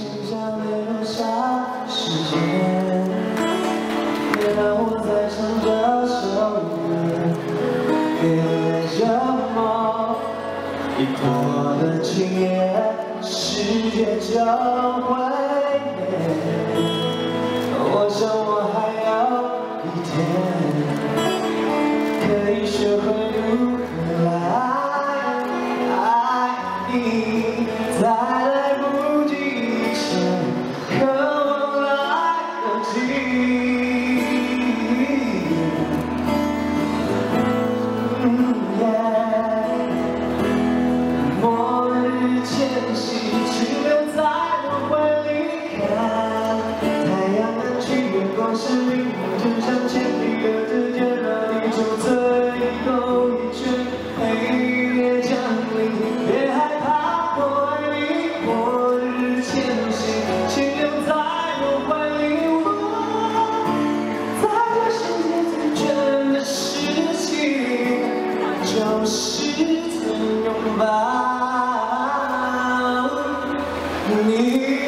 身上没有啥时间，别让我再唱这首歌，别折磨一过了今夜，世界就毁灭。我想我还有一天可以学会如何爱你，再来不及以前，可我来不及。末日前夕，请别再不会离开，太阳能去月光是命运之上千里的之间，让你从最后一圈黑夜降临。别害怕，我爱你，末日前夕，请留在我怀里。我在这世界最真的事情，就是曾拥抱你。